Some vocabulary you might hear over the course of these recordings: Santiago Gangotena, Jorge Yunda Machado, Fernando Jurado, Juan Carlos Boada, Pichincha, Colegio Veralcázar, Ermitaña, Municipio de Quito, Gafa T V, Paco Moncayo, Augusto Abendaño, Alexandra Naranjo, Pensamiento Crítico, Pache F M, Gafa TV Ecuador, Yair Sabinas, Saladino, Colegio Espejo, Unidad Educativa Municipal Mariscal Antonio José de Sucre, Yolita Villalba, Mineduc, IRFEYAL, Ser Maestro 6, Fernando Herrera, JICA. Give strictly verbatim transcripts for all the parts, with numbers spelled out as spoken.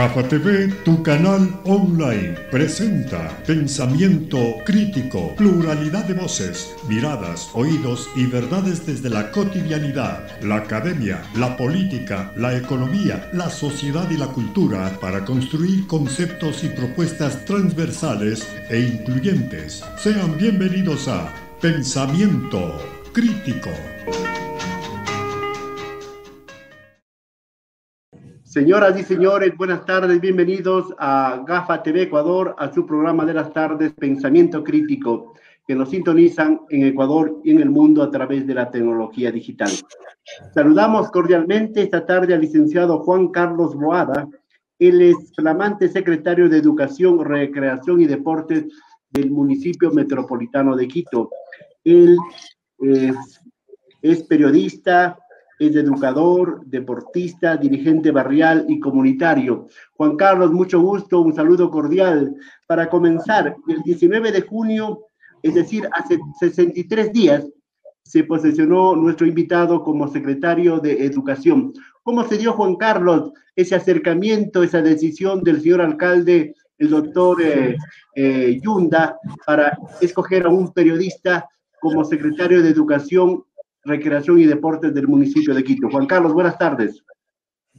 Gafa T V, tu canal online, presenta Pensamiento Crítico, pluralidad de voces, miradas, oídos y verdades desde la cotidianidad, la academia, la política, la economía, la sociedad y la cultura para construir conceptos y propuestas transversales e incluyentes. Sean bienvenidos a Pensamiento Crítico. Señoras y señores, buenas tardes, bienvenidos a Gafa T V Ecuador, a su programa de las tardes, Pensamiento Crítico, que nos sintonizan en Ecuador y en el mundo a través de la tecnología digital. Saludamos cordialmente esta tarde al licenciado Juan Carlos Boada, él es flamante secretario de Educación, Recreación y Deportes del municipio metropolitano de Quito. Él eh, es periodista, es educador, deportista, dirigente barrial y comunitario. Juan Carlos, mucho gusto, un saludo cordial. Para comenzar, el diecinueve de junio, es decir, hace sesenta y tres días, se posesionó nuestro invitado como secretario de Educación. ¿Cómo se dio, Juan Carlos, ese acercamiento, esa decisión del señor alcalde, el doctor eh, eh, Yunda, para escoger a un periodista como secretario de Educación, Recreación y Deportes del municipio de Quito? Juan Carlos, buenas tardes.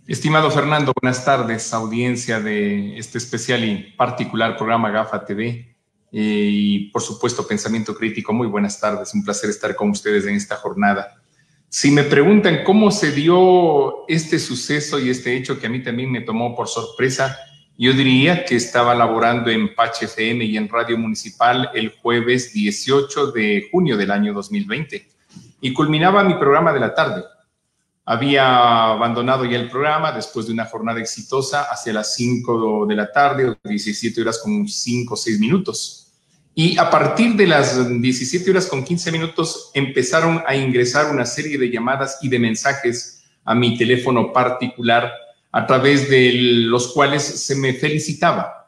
Estimado Fernando, buenas tardes, audiencia de este especial y particular programa Gafa T V y, por supuesto, Pensamiento Crítico. Muy buenas tardes, un placer estar con ustedes en esta jornada. Si me preguntan cómo se dio este suceso y este hecho que a mí también me tomó por sorpresa, yo diría que estaba laborando en Pache F M y en Radio Municipal el jueves dieciocho de junio del año dos mil veinte. Y culminaba mi programa de la tarde. Había abandonado ya el programa después de una jornada exitosa hacia las cinco de la tarde, o diecisiete horas con cinco o seis minutos. Y a partir de las diecisiete horas con quince minutos empezaron a ingresar una serie de llamadas y de mensajes a mi teléfono particular, a través de los cuales se me felicitaba.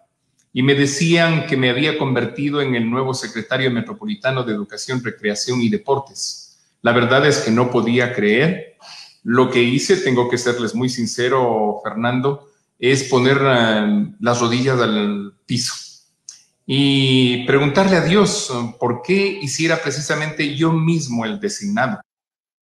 Y me decían que me había convertido en el nuevo secretario metropolitano de Educación, Recreación y Deportes. La verdad es que no podía creer. Lo que hice, tengo que serles muy sincero, Fernando, es poner uh, las rodillas al piso y preguntarle a Dios por qué hiciera precisamente yo mismo el designado.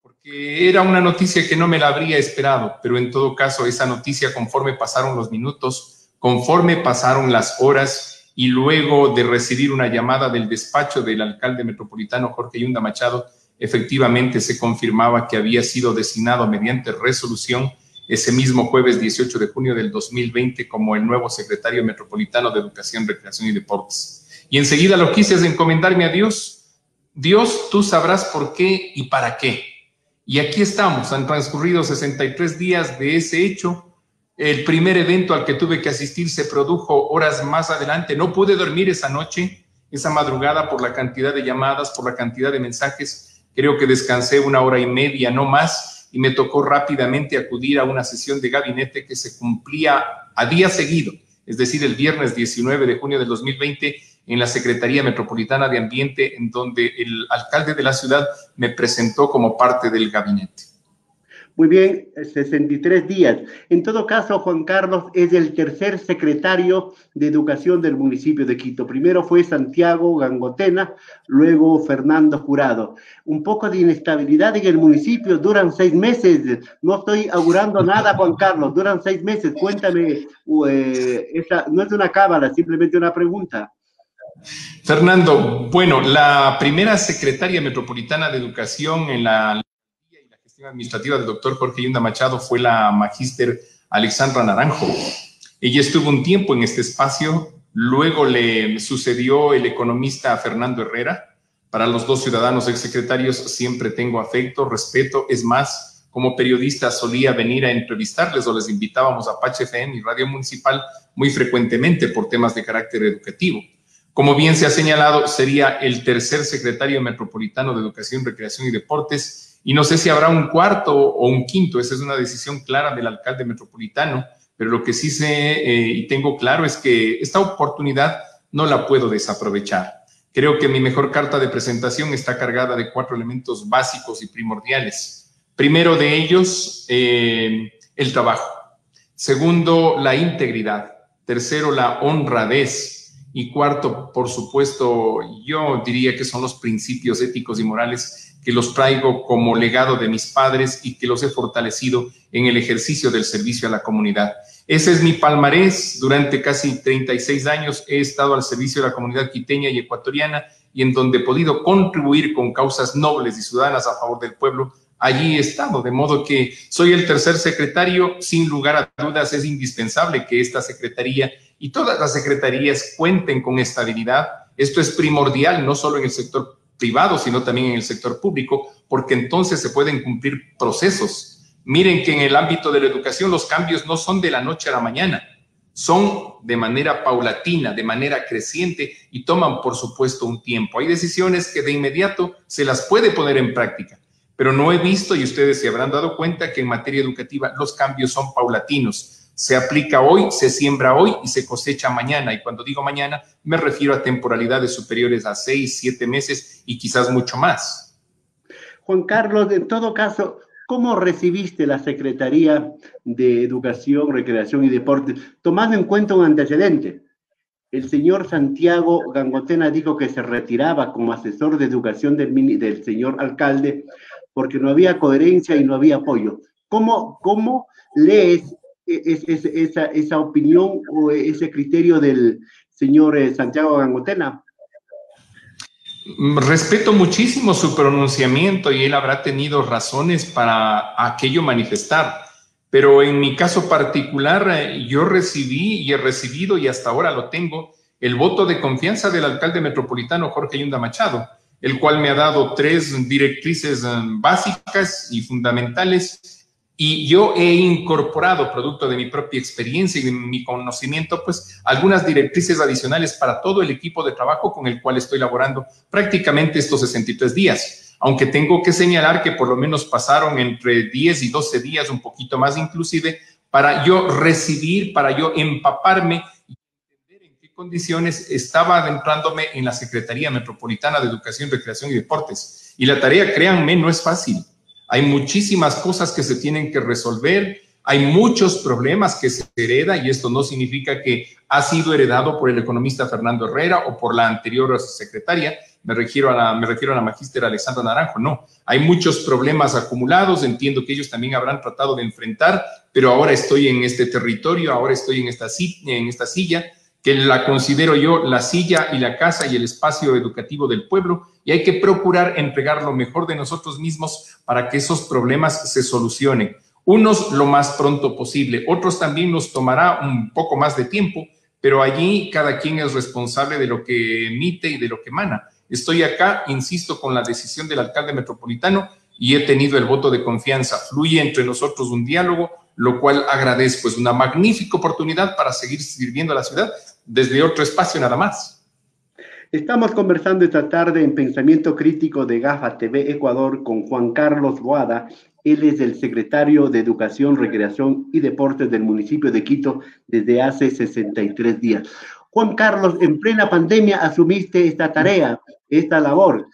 Porque era una noticia que no me la habría esperado, pero en todo caso esa noticia, conforme pasaron los minutos, conforme pasaron las horas, y luego de recibir una llamada del despacho del alcalde metropolitano Jorge Yunda Machado, efectivamente se confirmaba que había sido designado mediante resolución ese mismo jueves dieciocho de junio del dos mil veinte como el nuevo secretario metropolitano de Educación, Recreación y Deportes. Y enseguida lo quise es encomendarme a Dios. Dios, tú sabrás por qué y para qué. Y aquí estamos, han transcurrido sesenta y tres días de ese hecho. El primer evento al que tuve que asistir se produjo horas más adelante. No pude dormir esa noche, esa madrugada, por la cantidad de llamadas, por la cantidad de mensajes. Creo que descansé una hora y media, no más, y me tocó rápidamente acudir a una sesión de gabinete que se cumplía a día seguido, es decir, el viernes diecinueve de junio del dos mil veinte, en la Secretaría Metropolitana de Ambiente, en donde el alcalde de la ciudad me presentó como parte del gabinete. Muy bien, sesenta y tres días. En todo caso, Juan Carlos es el tercer secretario de Educación del municipio de Quito. Primero fue Santiago Gangotena, luego Fernando Jurado. Un poco de inestabilidad en el municipio, duran seis meses. No estoy augurando nada, Juan Carlos, duran seis meses. Cuéntame, eh, esa, no es una cábala, simplemente una pregunta. Fernando, bueno, la primera secretaria metropolitana de Educación en la administrativa del doctor Jorge Yunda Machado fue la magíster Alexandra Naranjo. Ella estuvo un tiempo en este espacio, luego le sucedió el economista Fernando Herrera. Para los dos ciudadanos exsecretarios siempre tengo afecto, respeto. Es más, como periodista solía venir a entrevistarles o les invitábamos a Pache F M y Radio Municipal muy frecuentemente por temas de carácter educativo. Como bien se ha señalado, sería el tercer secretario metropolitano de Educación, Recreación y Deportes. Y no sé si habrá un cuarto o un quinto, esa es una decisión clara del alcalde metropolitano, pero lo que sí sé eh, y tengo claro es que esta oportunidad no la puedo desaprovechar. Creo que mi mejor carta de presentación está cargada de cuatro elementos básicos y primordiales. Primero de ellos, eh, el trabajo. Segundo, la integridad. Tercero, la honradez. Y cuarto, por supuesto, yo diría que son los principios éticos y morales que los traigo como legado de mis padres y que los he fortalecido en el ejercicio del servicio a la comunidad. Ese es mi palmarés. Durante casi treinta y seis años he estado al servicio de la comunidad quiteña y ecuatoriana, y en donde he podido contribuir con causas nobles y ciudadanas a favor del pueblo, allí he estado. De modo que soy el tercer secretario. Sin lugar a dudas, es indispensable que esta secretaría y todas las secretarías cuenten con estabilidad. Esto es primordial, no solo en el sector privado, sino también en el sector público, porque entonces se pueden cumplir procesos. Miren que en el ámbito de la educación los cambios no son de la noche a la mañana, son de manera paulatina, de manera creciente, y toman, por supuesto, un tiempo. Hay decisiones que de inmediato se las puede poner en práctica, pero no he visto, y ustedes se habrán dado cuenta, que en materia educativa los cambios son paulatinos. Se aplica hoy, se siembra hoy y se cosecha mañana. Y cuando digo mañana, me refiero a temporalidades superiores a seis, siete meses y quizás mucho más. Juan Carlos, en todo caso, ¿cómo recibiste la Secretaría de Educación, Recreación y Deportes? Tomando en cuenta un antecedente. El señor Santiago Gangotena dijo que se retiraba como asesor de educación del, del señor alcalde porque no había coherencia y no había apoyo. ¿Cómo, cómo lees Es, es, esa, esa opinión o ese criterio del señor Santiago Gangotena? Respeto muchísimo su pronunciamiento y él habrá tenido razones para aquello manifestar, pero en mi caso particular yo recibí y he recibido, y hasta ahora lo tengo, el voto de confianza del alcalde metropolitano Jorge Yunda Machado, el cual me ha dado tres directrices básicas y fundamentales. Y yo he incorporado, producto de mi propia experiencia y de mi conocimiento, pues algunas directrices adicionales para todo el equipo de trabajo con el cual estoy laborando prácticamente estos sesenta y tres días. Aunque tengo que señalar que por lo menos pasaron entre diez y doce días, un poquito más inclusive, para yo recibir, para yo empaparme y entender en qué condiciones estaba adentrándome en la Secretaría Metropolitana de Educación, Recreación y Deportes. Y la tarea, créanme, no es fácil. Hay muchísimas cosas que se tienen que resolver, hay muchos problemas que se hereda, y esto no significa que ha sido heredado por el economista Fernando Herrera o por la anterior secretaria, me refiero a la, me refiero a la magíster Alexandra Naranjo, no. Hay muchos problemas acumulados, entiendo que ellos también habrán tratado de enfrentar, pero ahora estoy en este territorio, ahora estoy en esta, en esta silla, que la considero yo la silla y la casa y el espacio educativo del pueblo, y hay que procurar entregar lo mejor de nosotros mismos para que esos problemas se solucionen. Unos lo más pronto posible, otros también nos tomará un poco más de tiempo, pero allí cada quien es responsable de lo que emite y de lo que emana. Estoy acá, insisto, con la decisión del alcalde metropolitano y he tenido el voto de confianza. Fluye entre nosotros un diálogo, lo cual agradezco. Es una magnífica oportunidad para seguir sirviendo a la ciudad desde otro espacio nada más. Estamos conversando esta tarde en Pensamiento Crítico de Gafa T V Ecuador con Juan Carlos Boada. Él es el secretario de Educación, Recreación y Deportes del municipio de Quito desde hace sesenta y tres días. Juan Carlos, en plena pandemia asumiste esta tarea, esta labor,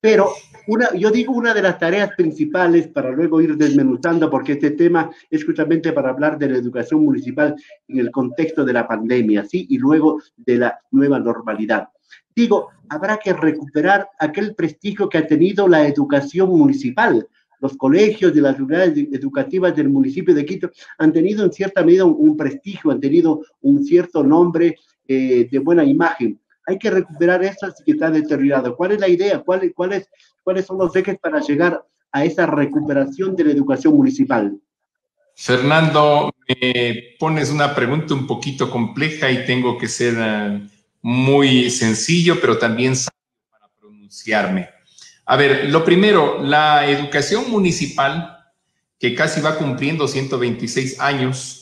pero Una, yo digo una de las tareas principales, para luego ir desmenuzando, porque este tema es justamente para hablar de la educación municipal en el contexto de la pandemia, ¿sí? Y luego de la nueva normalidad. Digo, habrá que recuperar aquel prestigio que ha tenido la educación municipal. Los colegios de las unidades educativas del municipio de Quito han tenido en cierta medida un, un prestigio, han tenido un cierto nombre eh, de buena imagen. Hay que recuperar eso que está deteriorado. ¿Cuál es la idea? ¿Cuál, cuál es, ¿Cuáles son los ejes para llegar a esa recuperación de la educación municipal? Fernando, me pones una pregunta un poquito compleja y tengo que ser muy sencillo, pero también sabio para pronunciarme. A ver, lo primero, la educación municipal, que casi va cumpliendo ciento veintiséis años,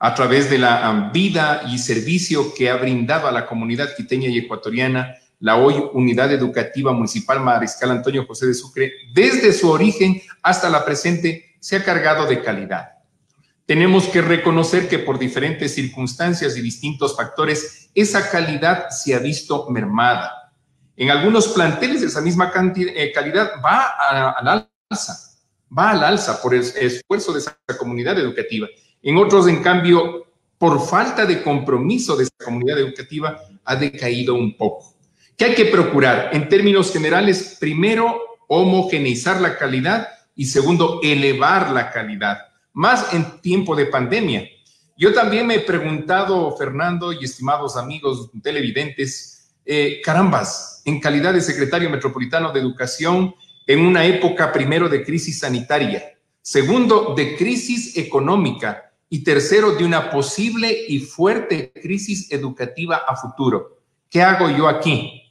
a través de la vida y servicio que ha brindado a la comunidad quiteña y ecuatoriana, la hoy Unidad Educativa Municipal Mariscal Antonio José de Sucre, desde su origen hasta la presente, se ha cargado de calidad. Tenemos que reconocer que por diferentes circunstancias y distintos factores, esa calidad se ha visto mermada. En algunos planteles esa misma cantidad, eh, calidad va al alza, va al alza por el esfuerzo de esa comunidad educativa. En otros, en cambio, por falta de compromiso de esta comunidad educativa, ha decaído un poco. ¿Qué hay que procurar? En términos generales, primero, homogeneizar la calidad y segundo, elevar la calidad, más en tiempo de pandemia. Yo también me he preguntado, Fernando y estimados amigos televidentes, eh, carambas, en calidad de secretario metropolitano de Educación, en una época primero de crisis sanitaria, segundo de crisis económica y tercero de una posible y fuerte crisis educativa a futuro. ¿Qué hago yo aquí?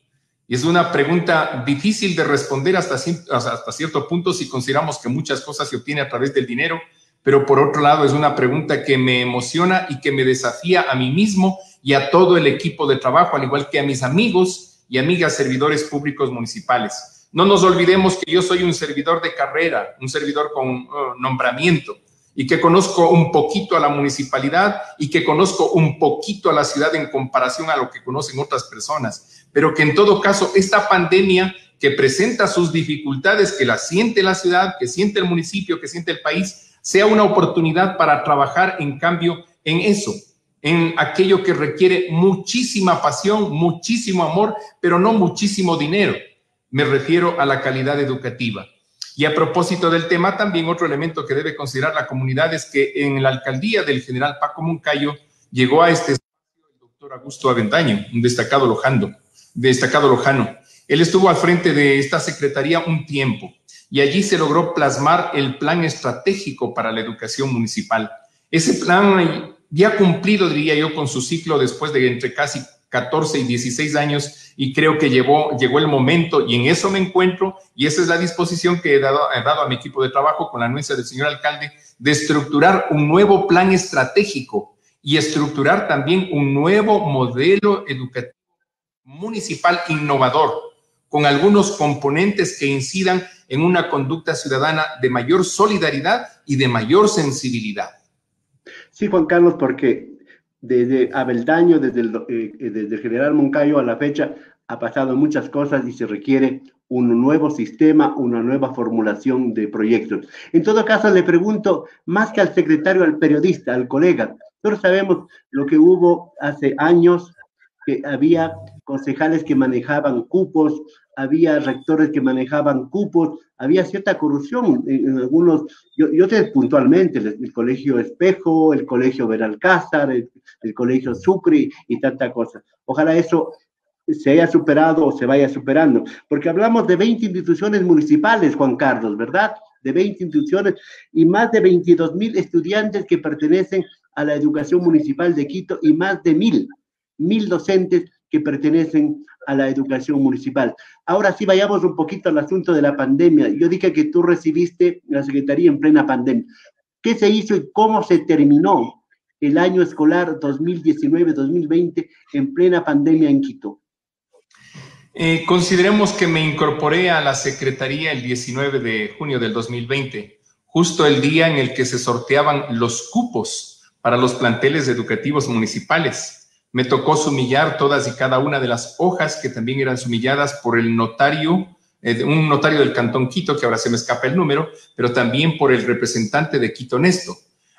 Y es una pregunta difícil de responder hasta, hasta cierto punto si consideramos que muchas cosas se obtienen a través del dinero, pero por otro lado es una pregunta que me emociona y que me desafía a mí mismo y a todo el equipo de trabajo, al igual que a mis amigos y amigas servidores públicos municipales. No nos olvidemos que yo soy un servidor de carrera, un servidor con uh, nombramiento, y que conozco un poquito a la municipalidad y que conozco un poquito a la ciudad en comparación a lo que conocen otras personas. Pero que en todo caso esta pandemia que presenta sus dificultades, que la siente la ciudad, que siente el municipio, que siente el país, sea una oportunidad para trabajar en cambio en eso, en aquello que requiere muchísima pasión, muchísimo amor, pero no muchísimo dinero. Me refiero a la calidad educativa. Y a propósito del tema, también otro elemento que debe considerar la comunidad es que en la alcaldía del general Paco Moncayo llegó a este espacio el doctor Augusto Abendaño, un destacado lojano. destacado lojano. Él estuvo al frente de esta secretaría un tiempo y allí se logró plasmar el plan estratégico para la educación municipal. Ese plan ya cumplido, diría yo, con su ciclo después de entre casi catorce y dieciséis años, y creo que llevó, llegó el momento, y en eso me encuentro, y esa es la disposición que he dado, he dado a mi equipo de trabajo con la anuencia del señor alcalde, de estructurar un nuevo plan estratégico y estructurar también un nuevo modelo educativo municipal innovador, con algunos componentes que incidan en una conducta ciudadana de mayor solidaridad y de mayor sensibilidad. Sí, Juan Carlos, porque desde Avendaño, desde el, eh, desde el general Moncayo a la fecha, ha pasado muchas cosas y se requiere un nuevo sistema, una nueva formulación de proyectos. En todo caso, le pregunto, más que al secretario, al periodista, al colega, nosotros sabemos lo que hubo hace años, que había concejales que manejaban cupos, había rectores que manejaban cupos, había cierta corrupción en, en algunos, yo, yo sé puntualmente, el, el Colegio Espejo, el Colegio Veralcázar, el, el Colegio Sucre y tanta cosa. Ojalá eso se haya superado o se vaya superando, porque hablamos de veinte instituciones municipales, Juan Carlos, ¿verdad? De veinte instituciones y más de veintidós mil estudiantes que pertenecen a la educación municipal de Quito y más de mil, mil docentes que pertenecen a la educación municipal. Ahora sí, vayamos un poquito al asunto de la pandemia. Yo dije que tú recibiste la Secretaría en plena pandemia. ¿Qué se hizo y cómo se terminó el año escolar dos mil diecinueve dos mil veinte en plena pandemia en Quito? Eh, consideremos que me incorporé a la Secretaría el diecinueve de junio del dos mil veinte, justo el día en el que se sorteaban los cupos para los planteles educativos municipales. Me tocó sumillar todas y cada una de las hojas que también eran sumilladas por el notario, eh, un notario del Cantón Quito, que ahora se me escapa el número, pero también por el representante de Quito Nesto.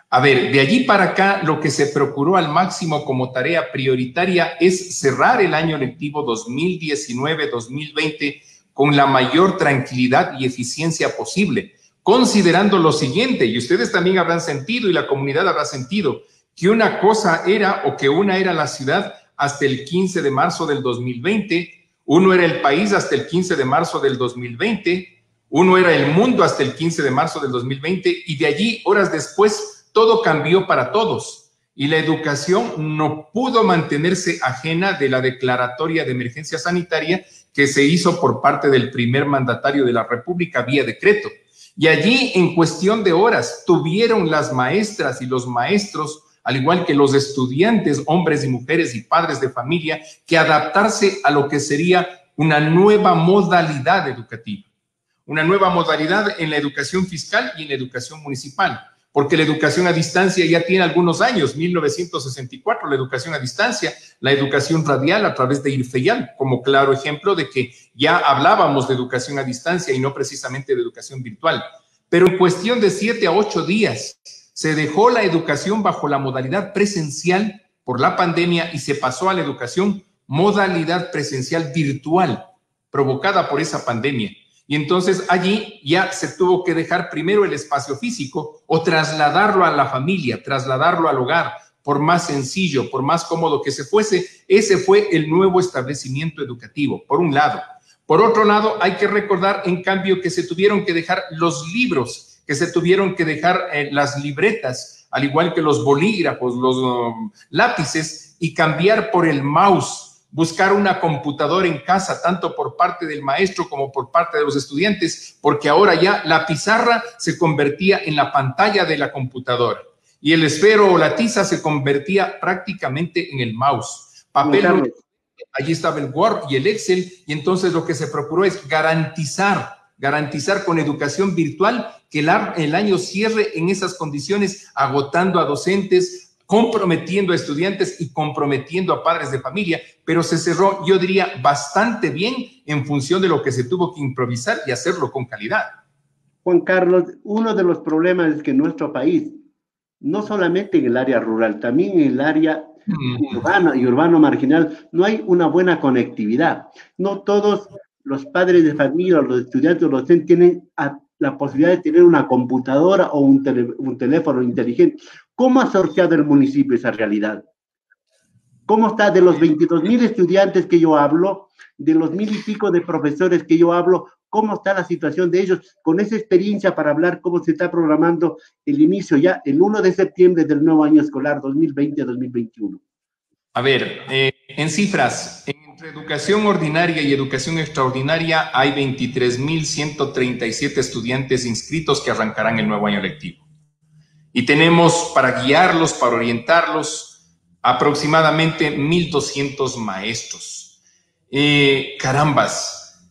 A ver, de allí para acá, lo que se procuró al máximo como tarea prioritaria es cerrar el año lectivo dos mil diecinueve dos mil veinte con la mayor tranquilidad y eficiencia posible, considerando lo siguiente, y ustedes también habrán sentido y la comunidad habrá sentido, que una cosa era o que una era la ciudad hasta el quince de marzo del dos mil veinte, uno era el país hasta el quince de marzo del dos mil veinte, uno era el mundo hasta el quince de marzo del dos mil veinte y de allí, horas después, todo cambió para todos y la educación no pudo mantenerse ajena de la declaratoria de emergencia sanitaria que se hizo por parte del primer mandatario de la República vía decreto. Y allí, en cuestión de horas, tuvieron las maestras y los maestros, al igual que los estudiantes, hombres y mujeres y padres de familia, que adaptarse a lo que sería una nueva modalidad educativa, una nueva modalidad en la educación fiscal y en la educación municipal, porque la educación a distancia ya tiene algunos años, mil novecientos sesenta y cuatro, la educación a distancia, la educación radial a través de IRFEYAL, como claro ejemplo de que ya hablábamos de educación a distancia y no precisamente de educación virtual, pero en cuestión de siete a ocho días, se dejó la educación bajo la modalidad presencial por la pandemia y se pasó a la educación modalidad presencial virtual provocada por esa pandemia. Y entonces allí ya se tuvo que dejar primero el espacio físico o trasladarlo a la familia, trasladarlo al hogar, por más sencillo, por más cómodo que se fuese. Ese fue el nuevo establecimiento educativo, por un lado. Por otro lado, hay que recordar, en cambio, que se tuvieron que dejar los libros, que se tuvieron que dejar eh, las libretas, al igual que los bolígrafos, los um, lápices, y cambiar por el mouse. Buscar una computadora en casa, tanto por parte del maestro como por parte de los estudiantes, porque ahora ya la pizarra se convertía en la pantalla de la computadora y el esfero o la tiza se convertía prácticamente en el mouse. Papel, allí estaba el Word y el Excel, y entonces lo que se procuró es garantizar, garantizar con educación virtual que el año cierre en esas condiciones, agotando a docentes, comprometiendo a estudiantes y comprometiendo a padres de familia, pero se cerró, yo diría, bastante bien en función de lo que se tuvo que improvisar y hacerlo con calidad. Juan Carlos, uno de los problemas es que nuestro país, no solamente en el área rural, también en el área mm. urbana y urbano marginal, no hay una buena conectividad. No todos los padres de familia, los estudiantes, los docentes tienen la posibilidad de tener una computadora o un, tele, un teléfono inteligente. ¿Cómo ha sorteado el municipio esa realidad? ¿Cómo está de los veintidós mil estudiantes que yo hablo, de los mil y pico de profesores que yo hablo, cómo está la situación de ellos? Con esa experiencia para hablar cómo se está programando el inicio ya el uno de septiembre del nuevo año escolar dos mil veinte a dos mil veintiuno. A ver, eh, en cifras, entre educación ordinaria y educación extraordinaria hay veintitrés mil ciento treinta y siete estudiantes inscritos que arrancarán el nuevo año lectivo. Y tenemos, para guiarlos, para orientarlos, aproximadamente mil doscientos maestros. Eh, carambas,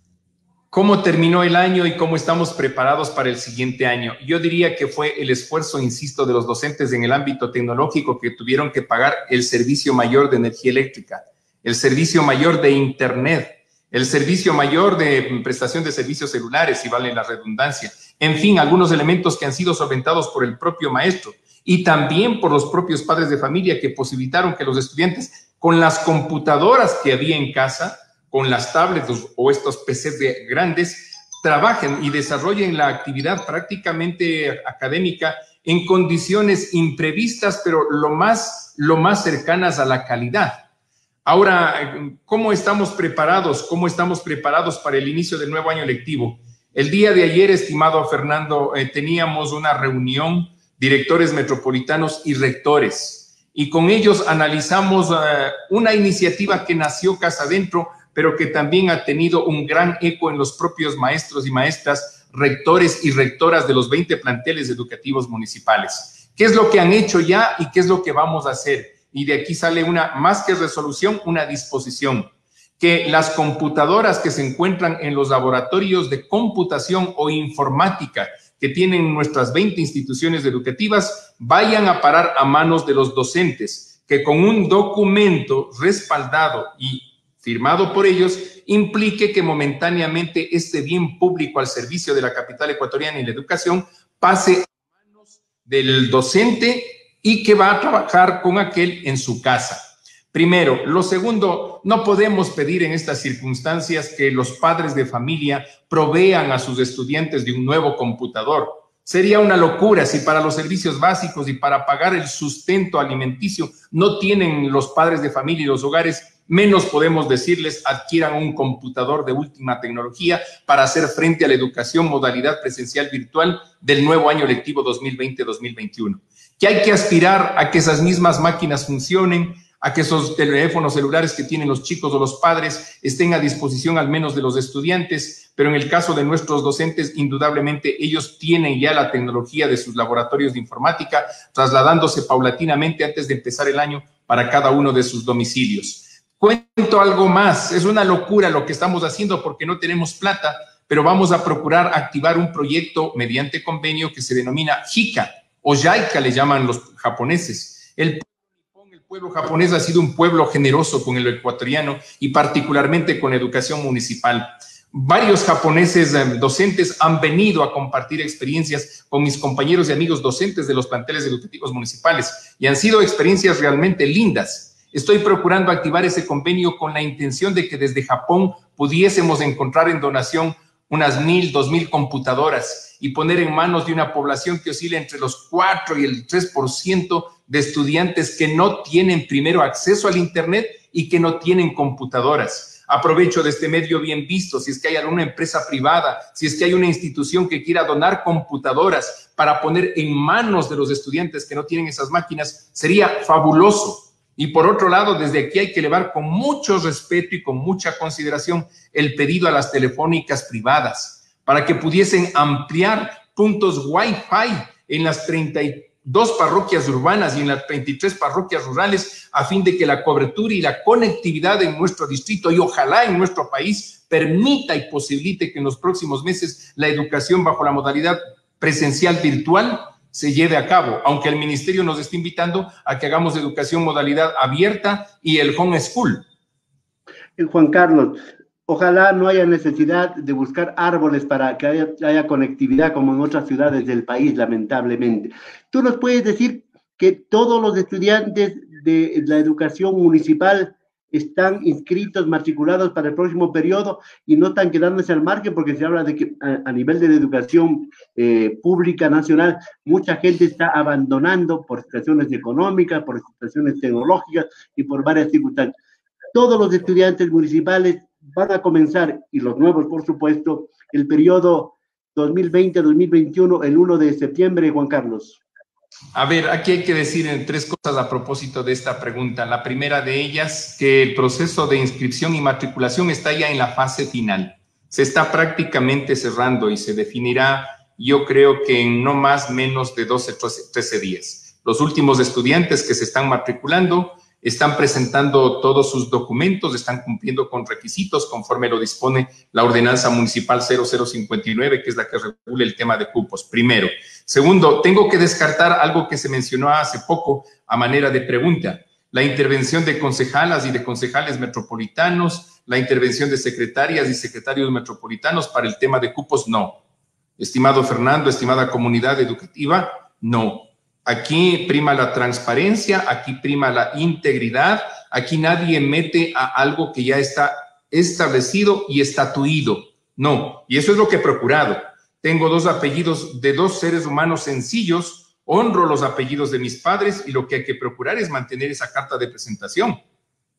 ¿cómo terminó el año y cómo estamos preparados para el siguiente año? Yo diría que fue el esfuerzo, insisto, de los docentes en el ámbito tecnológico, que tuvieron que pagar el servicio mayor de energía eléctrica, el servicio mayor de internet, el servicio mayor de prestación de servicios celulares, si vale la redundancia. En fin, algunos elementos que han sido solventados por el propio maestro y también por los propios padres de familia, que posibilitaron que los estudiantes, con las computadoras que había en casa, con las tablets o estos P Cs de grandes, trabajen y desarrollen la actividad prácticamente académica en condiciones imprevistas, pero lo más, lo más cercanas a la calidad. Ahora, ¿cómo estamos preparados? ¿Cómo estamos preparados para el inicio del nuevo año lectivo? El día de ayer, estimado Fernando, eh, teníamos una reunión, directores metropolitanos y rectores, y con ellos analizamos eh, una iniciativa que nació casa adentro, pero que también ha tenido un gran eco en los propios maestros y maestras, rectores y rectoras de los veinte planteles educativos municipales. ¿Qué es lo que han hecho ya y qué es lo que vamos a hacer? Y de aquí sale una, más que resolución, una disposición, que las computadoras que se encuentran en los laboratorios de computación o informática que tienen nuestras veinte instituciones educativas vayan a parar a manos de los docentes, que con un documento respaldado y firmado por ellos implique que momentáneamente este bien público al servicio de la capital ecuatoriana y la educación pase a manos del docente, y que va a trabajar con aquel en su casa. Primero. Lo segundo, no podemos pedir en estas circunstancias que los padres de familia provean a sus estudiantes de un nuevo computador. Sería una locura si para los servicios básicos y para pagar el sustento alimenticio no tienen los padres de familia y los hogares, menos podemos decirles adquieran un computador de última tecnología para hacer frente a la educación modalidad presencial virtual del nuevo año lectivo dos mil veinte a dos mil veintiuno. Que hay que aspirar a que esas mismas máquinas funcionen, a que esos teléfonos celulares que tienen los chicos o los padres estén a disposición al menos de los estudiantes, pero en el caso de nuestros docentes, indudablemente ellos tienen ya la tecnología de sus laboratorios de informática, trasladándose paulatinamente antes de empezar el año para cada uno de sus domicilios. Cuento algo más, es una locura lo que estamos haciendo porque no tenemos plata, pero vamos a procurar activar un proyecto mediante convenio que se denomina JICA, o JICA le llaman los japoneses. El pueblo, el pueblo japonés ha sido un pueblo generoso con el ecuatoriano y particularmente con la educación municipal. Varios japoneses eh, docentes han venido a compartir experiencias con mis compañeros y amigos docentes de los planteles educativos municipales y han sido experiencias realmente lindas. Estoy procurando activar ese convenio con la intención de que desde Japón pudiésemos encontrar en donación unas mil, dos mil computadoras y poner en manos de una población que oscila entre los cuatro y el tres por ciento de estudiantes que no tienen primero acceso al Internet y que no tienen computadoras. Aprovecho de este medio bien visto, si es que hay alguna empresa privada, si es que hay una institución que quiera donar computadoras para poner en manos de los estudiantes que no tienen esas máquinas, sería fabuloso. Y por otro lado, desde aquí hay que elevar con mucho respeto y con mucha consideración el pedido a las telefónicas privadas para que pudiesen ampliar puntos Wi-Fi en las treinta y dos parroquias urbanas y en las veintitrés parroquias rurales a fin de que la cobertura y la conectividad en nuestro distrito y ojalá en nuestro país permita y posibilite que en los próximos meses la educación bajo la modalidad presencial virtual se lleve a cabo, aunque el ministerio nos está invitando a que hagamos educación modalidad abierta y el homeschool. Juan Carlos, ojalá no haya necesidad de buscar árboles para que haya, haya conectividad como en otras ciudades del país, lamentablemente. ¿Tú nos puedes decir que todos los estudiantes de la educación municipal están inscritos, matriculados para el próximo periodo y no están quedándose al margen? Porque se habla de que a, a nivel de la educación eh, pública nacional, mucha gente está abandonando por situaciones económicas, por situaciones tecnológicas y por varias circunstancias. Todos los estudiantes municipales van a comenzar, y los nuevos por supuesto, el periodo dos mil veinte a dos mil veintiuno el uno de septiembre, Juan Carlos. A ver, aquí hay que decir tres cosas a propósito de esta pregunta. La primera de ellas, que el proceso de inscripción y matriculación está ya en la fase final. Se está prácticamente cerrando y se definirá, yo creo que en no más menos de doce, trece días. Los últimos estudiantes que se están matriculando están presentando todos sus documentos, están cumpliendo con requisitos conforme lo dispone la ordenanza municipal cero cero cincuenta y nueve, que es la que regula el tema de cupos, primero. Segundo, tengo que descartar algo que se mencionó hace poco a manera de pregunta, la intervención de concejalas y de concejales metropolitanos, la intervención de secretarias y secretarios metropolitanos para el tema de cupos, no. Estimado Fernando, estimada comunidad educativa, no. Aquí prima la transparencia, aquí prima la integridad, aquí nadie mete a algo que ya está establecido y estatuido. No, y eso es lo que he procurado. Tengo dos apellidos de dos seres humanos sencillos, honro los apellidos de mis padres y lo que hay que procurar es mantener esa carta de presentación,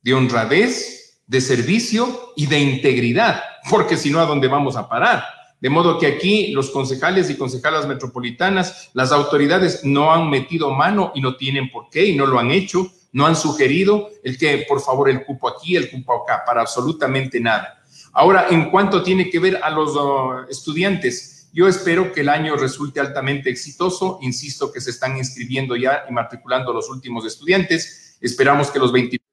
de honradez, de servicio y de integridad, porque si no, ¿a dónde vamos a parar? De modo que aquí los concejales y concejalas metropolitanas, las autoridades no han metido mano y no tienen por qué y no lo han hecho, no han sugerido el que por favor el cupo aquí, el cupo acá, para absolutamente nada. Ahora, en cuanto tiene que ver a los uh, estudiantes, yo espero que el año resulte altamente exitoso, insisto que se están inscribiendo ya y matriculando los últimos estudiantes, esperamos que los veintitrés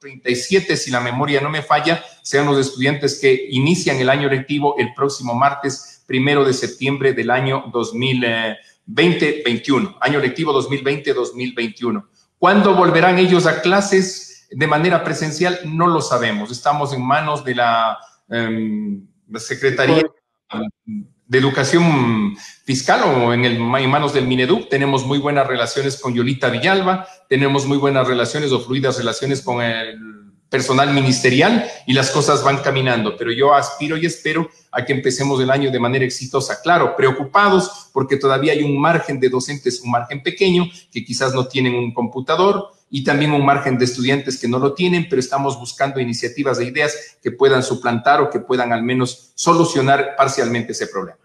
treinta y siete, si la memoria no me falla, sean los estudiantes que inician el año lectivo el próximo martes primero de septiembre del año dos mil veinte veintiuno, año lectivo dos mil veinte dos mil veintiuno. ¿Cuándo volverán ellos a clases de manera presencial? No lo sabemos. Estamos en manos de la eh, Secretaría de Educación Fiscal o en, el, en manos del Mineduc. Tenemos muy buenas relaciones con Yolita Villalba, tenemos muy buenas relaciones o fluidas relaciones con el personal ministerial y las cosas van caminando, pero yo aspiro y espero a que empecemos el año de manera exitosa. Claro, preocupados porque todavía hay un margen de docentes, un margen pequeño, que quizás no tienen un computador, y también un margen de estudiantes que no lo tienen, pero estamos buscando iniciativas e ideas que puedan suplantar o que puedan al menos solucionar parcialmente ese problema.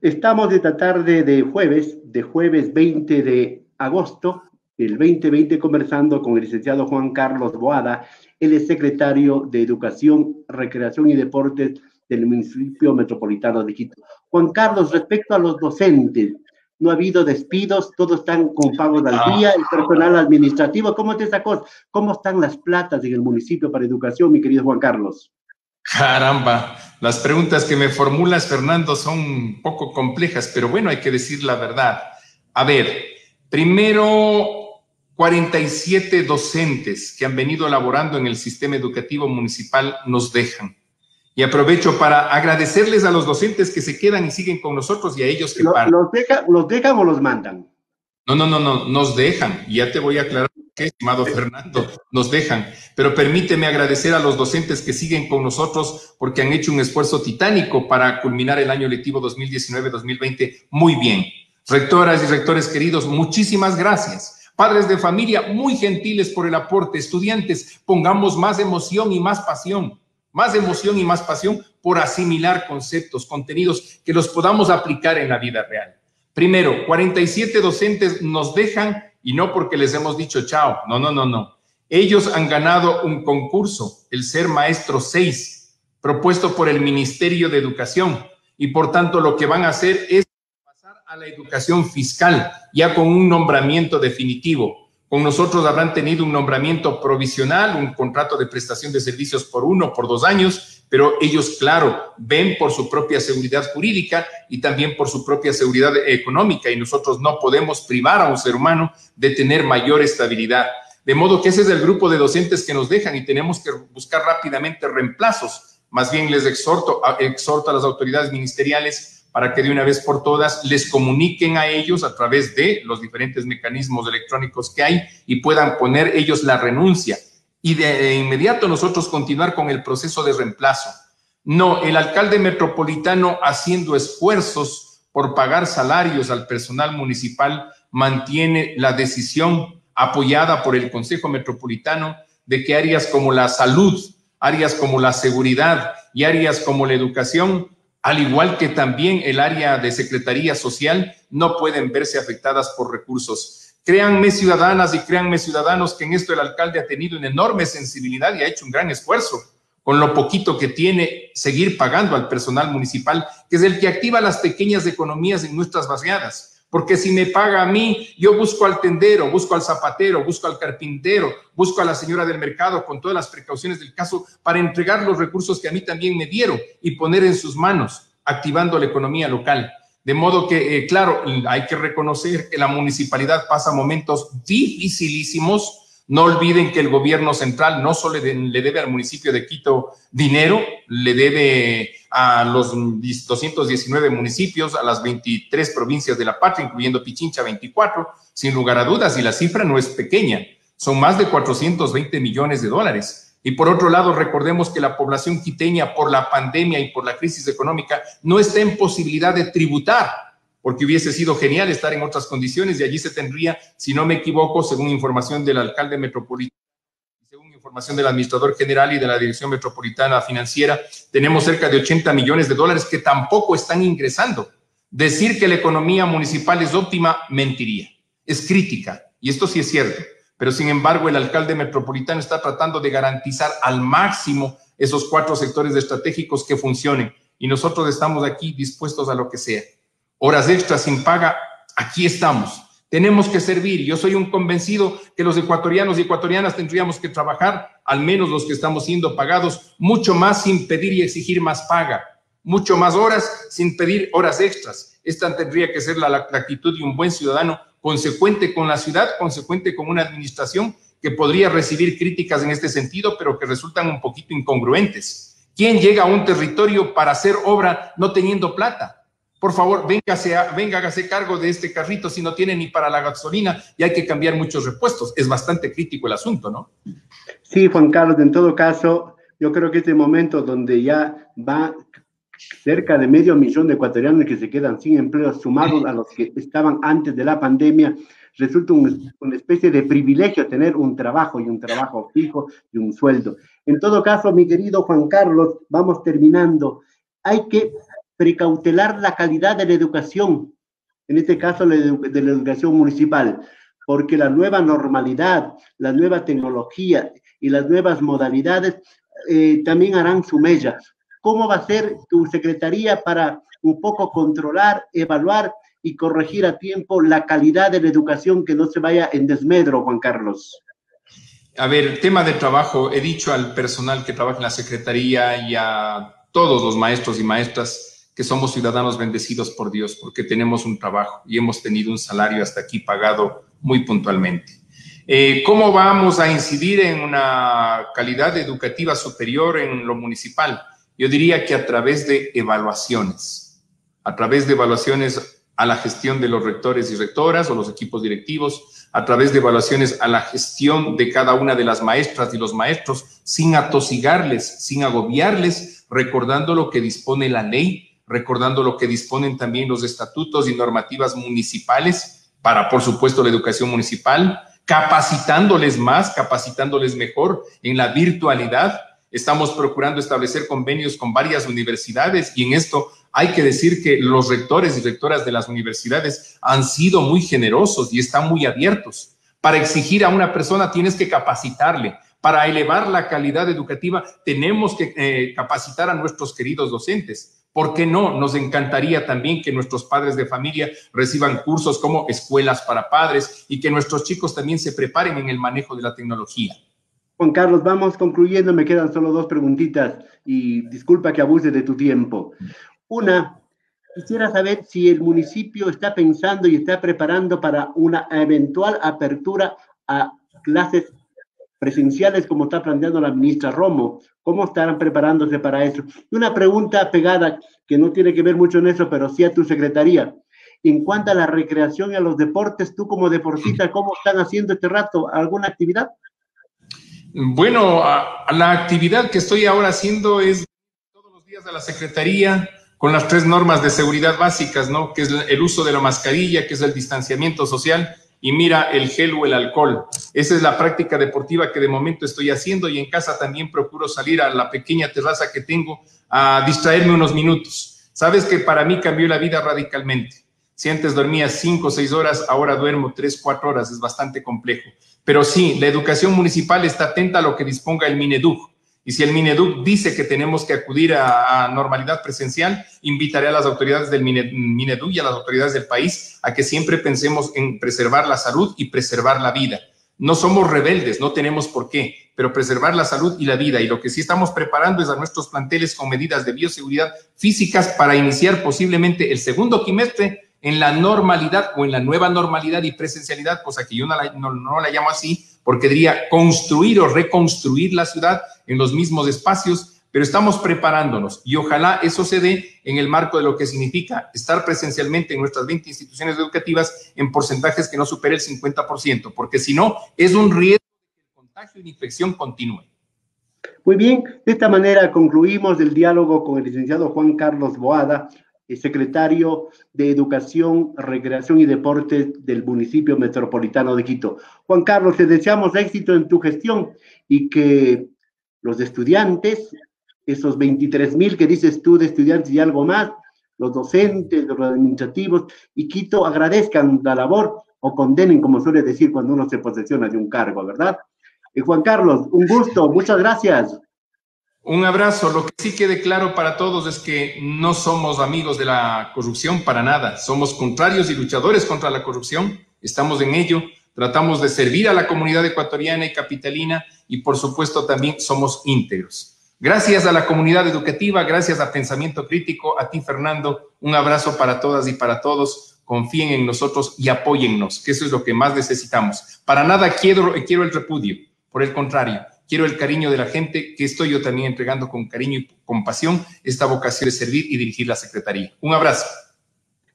Estamos esta tarde de jueves, de jueves veinte de agosto, el veinte veinte, conversando con el licenciado Juan Carlos Boada. Él es secretario de Educación, Recreación y Deportes del Municipio Metropolitano de Quito. Juan Carlos, respecto a los docentes, no ha habido despidos, todos están con pagos al día, el personal administrativo, ¿cómo está esa cosa? ¿Cómo están las platas en el municipio para educación, mi querido Juan Carlos? Caramba, las preguntas que me formulas, Fernando, son un poco complejas, pero bueno, hay que decir la verdad. A ver, primero, cuarenta y siete docentes que han venido laborando en el sistema educativo municipal nos dejan. Y aprovecho para agradecerles a los docentes que se quedan y siguen con nosotros y a ellos que paran. ¿Los dejan, los dejan o los mandan? No, no, no, no, nos dejan. Ya te voy a aclarar qué, estimado Fernando, nos dejan. Pero permíteme agradecer a los docentes que siguen con nosotros porque han hecho un esfuerzo titánico para culminar el año lectivo dos mil diecinueve dos mil veinte muy bien. Rectoras y rectores queridos, muchísimas gracias. Padres de familia, muy gentiles por el aporte. Estudiantes, pongamos más emoción y más pasión. Más emoción y más pasión por asimilar conceptos, contenidos que los podamos aplicar en la vida real. Primero, cuarenta y siete docentes nos dejan y no porque les hemos dicho chao. No, no, no, no. Ellos han ganado un concurso, el Ser Maestro seis, propuesto por el Ministerio de Educación. Y por tanto, lo que van a hacer es pasar a la educación fiscal, ya con un nombramiento definitivo. Con nosotros habrán tenido un nombramiento provisional, un contrato de prestación de servicios por uno, por dos años, pero ellos, claro, ven por su propia seguridad jurídica y también por su propia seguridad económica, y nosotros no podemos privar a un ser humano de tener mayor estabilidad. De modo que ese es el grupo de docentes que nos dejan y tenemos que buscar rápidamente reemplazos. Más bien les exhorto, exhorto a las autoridades ministeriales para que de una vez por todas les comuniquen a ellos a través de los diferentes mecanismos electrónicos que hay y puedan poner ellos la renuncia y de inmediato nosotros continuar con el proceso de reemplazo. No, el alcalde metropolitano haciendo esfuerzos por pagar salarios al personal municipal mantiene la decisión apoyada por el Consejo Metropolitano de que áreas como la salud, áreas como la seguridad y áreas como la educación, al igual que también el área de Secretaría Social, no pueden verse afectadas por recursos. Créanme, ciudadanas y créanme, ciudadanos, que en esto el alcalde ha tenido una enorme sensibilidad y ha hecho un gran esfuerzo con lo poquito que tiene seguir pagando al personal municipal, que es el que activa las pequeñas economías en nuestras barriadas. Porque si me paga a mí, yo busco al tendero, busco al zapatero, busco al carpintero, busco a la señora del mercado con todas las precauciones del caso para entregar los recursos que a mí también me dieron y poner en sus manos, activando la economía local. De modo que, eh, claro, hay que reconocer que la municipalidad pasa momentos dificilísimos. No olviden que el gobierno central no solo le debe al municipio de Quito dinero, le debe a los doscientos diecinueve municipios, a las veintitrés provincias de la patria, incluyendo Pichincha, veinticuatro, sin lugar a dudas, y la cifra no es pequeña, son más de cuatrocientos veinte millones de dólares. Y por otro lado, recordemos que la población quiteña, por la pandemia y por la crisis económica, no está en posibilidad de tributar, porque hubiese sido genial estar en otras condiciones, y allí se tendría, si no me equivoco, según información del alcalde metropolitano, información del administrador general y de la Dirección Metropolitana Financiera, tenemos cerca de ochenta millones de dólares que tampoco están ingresando. Decir que la economía municipal es óptima, mentiría, es crítica, y esto sí es cierto, pero sin embargo el alcalde metropolitano está tratando de garantizar al máximo esos cuatro sectores estratégicos que funcionen, y nosotros estamos aquí dispuestos a lo que sea. Horas extras sin paga, aquí estamos. Tenemos que servir. Yo soy un convencido que los ecuatorianos y ecuatorianas tendríamos que trabajar, al menos los que estamos siendo pagados, mucho más sin pedir y exigir más paga, mucho más horas sin pedir horas extras. Esta tendría que ser la, la actitud de un buen ciudadano, consecuente con la ciudad, consecuente con una administración que podría recibir críticas en este sentido, pero que resultan un poquito incongruentes. ¿Quién llega a un territorio para hacer obra no teniendo plata? Por favor, véngase, venga, hágase cargo de este carrito si no tiene ni para la gasolina y hay que cambiar muchos repuestos. Es bastante crítico el asunto, ¿no? Sí, Juan Carlos, en todo caso, yo creo que este momento donde ya va cerca de medio millón de ecuatorianos que se quedan sin empleo, sumados a los que estaban antes de la pandemia, resulta un, una especie de privilegio tener un trabajo y un trabajo fijo y un sueldo. En todo caso, mi querido Juan Carlos, vamos terminando. Hay que precautelar la calidad de la educación, en este caso de la educación municipal, porque la nueva normalidad, la nueva tecnología y las nuevas modalidades eh, también harán su mella. ¿Cómo va a ser tu secretaría para un poco controlar, evaluar y corregir a tiempo la calidad de la educación que no se vaya en desmedro, Juan Carlos? A ver, tema de trabajo, he dicho al personal que trabaja en la secretaría y a todos los maestros y maestras que somos ciudadanos bendecidos por Dios, porque tenemos un trabajo y hemos tenido un salario hasta aquí pagado muy puntualmente. Eh, ¿Cómo vamos a incidir en una calidad educativa superior en lo municipal? Yo diría que a través de evaluaciones, a través de evaluaciones a la gestión de los rectores y rectoras o los equipos directivos, a través de evaluaciones a la gestión de cada una de las maestras y los maestros, sin atosigarles, sin agobiarles, recordando lo que dispone la ley, recordando lo que disponen también los estatutos y normativas municipales para, por supuesto, la educación municipal, capacitándoles más, capacitándoles mejor en la virtualidad. Estamos procurando establecer convenios con varias universidades y en esto hay que decir que los rectores y rectoras de las universidades han sido muy generosos y están muy abiertos. Para exigir a una persona tienes que capacitarle. Para elevar la calidad educativa tenemos que eh, capacitar a nuestros queridos docentes. ¿Por qué no? Nos encantaría también que nuestros padres de familia reciban cursos como escuelas para padres y que nuestros chicos también se preparen en el manejo de la tecnología. Juan Carlos, vamos concluyendo, me quedan solo dos preguntitas y disculpa que abuse de tu tiempo. Una, quisiera saber si el municipio está pensando y está preparando para una eventual apertura a clases presenciales como está planteando la ministra Romo. ¿Cómo estarán preparándose para eso? Y una pregunta pegada que no tiene que ver mucho en eso, pero sí a tu secretaría. En cuanto a la recreación y a los deportes, tú como deportista, ¿cómo están haciendo este rato? ¿Alguna actividad? Bueno, a, a la actividad que estoy ahora haciendo es todos los días a la secretaría con las tres normas de seguridad básicas, ¿no? Que es el uso de la mascarilla, que es el distanciamiento social. Y mira, el gel o el alcohol. Esa es la práctica deportiva que de momento estoy haciendo y en casa también procuro salir a la pequeña terraza que tengo a distraerme unos minutos. Sabes que para mí cambió la vida radicalmente. Si antes dormía cinco o seis horas, ahora duermo tres, cuatro horas. Es bastante complejo. Pero sí, la educación municipal está atenta a lo que disponga el Mineduc. Y si el Mineduc dice que tenemos que acudir a, a normalidad presencial, invitaré a las autoridades del Mineduc y a las autoridades del país a que siempre pensemos en preservar la salud y preservar la vida. No somos rebeldes, no tenemos por qué, pero preservar la salud y la vida. Y lo que sí estamos preparando es a nuestros planteles con medidas de bioseguridad físicas para iniciar posiblemente el segundo trimestre en la normalidad o en la nueva normalidad y presencialidad, cosa que yo no la, no, no la llamo así, porque diría construir o reconstruir la ciudad en los mismos espacios, pero estamos preparándonos y ojalá eso se dé en el marco de lo que significa estar presencialmente en nuestras veinte instituciones educativas en porcentajes que no supere el cincuenta por ciento, porque si no, es un riesgo de que el contagio y la infección continúe. Muy bien, de esta manera concluimos el diálogo con el licenciado Juan Carlos Boada, secretario de Educación, Recreación y Deportes del municipio metropolitano de Quito. Juan Carlos, te deseamos éxito en tu gestión y que los estudiantes, esos veintitrés mil que dices tú de estudiantes y algo más, los docentes, los administrativos y Quito agradezcan la labor o condenen, como suele decir cuando uno se posesiona de un cargo, ¿verdad? Y Juan Carlos, un gusto, muchas gracias. Un abrazo. Lo que sí quede claro para todos es que no somos amigos de la corrupción para nada. Somos contrarios y luchadores contra la corrupción. Estamos en ello. Tratamos de servir a la comunidad ecuatoriana y capitalina y, por supuesto, también somos íntegros. Gracias a la comunidad educativa, gracias a Pensamiento Crítico, a ti, Fernando. Un abrazo para todas y para todos. Confíen en nosotros y apóyennos, que eso es lo que más necesitamos. Para nada quiero, quiero el repudio. Por el contrario. Quiero el cariño de la gente, que estoy yo también entregando con cariño y compasión esta vocación de servir y dirigir la Secretaría. Un abrazo.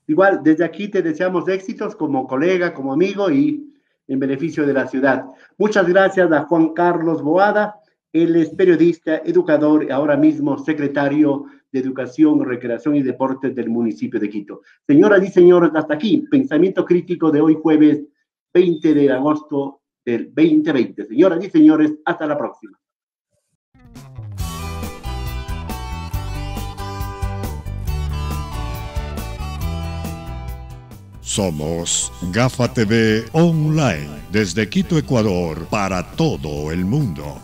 Igual, desde aquí te deseamos éxitos como colega, como amigo y en beneficio de la ciudad. Muchas gracias a Juan Carlos Boada, él es periodista, educador y ahora mismo secretario de Educación, Recreación y Deportes del municipio de Quito. Señoras y señores, hasta aquí, Pensamiento Crítico de hoy jueves veinte de agosto. Del veinte veinte. Señoras y señores, hasta la próxima. Somos Gafa T V Online, desde Quito, Ecuador, para todo el mundo.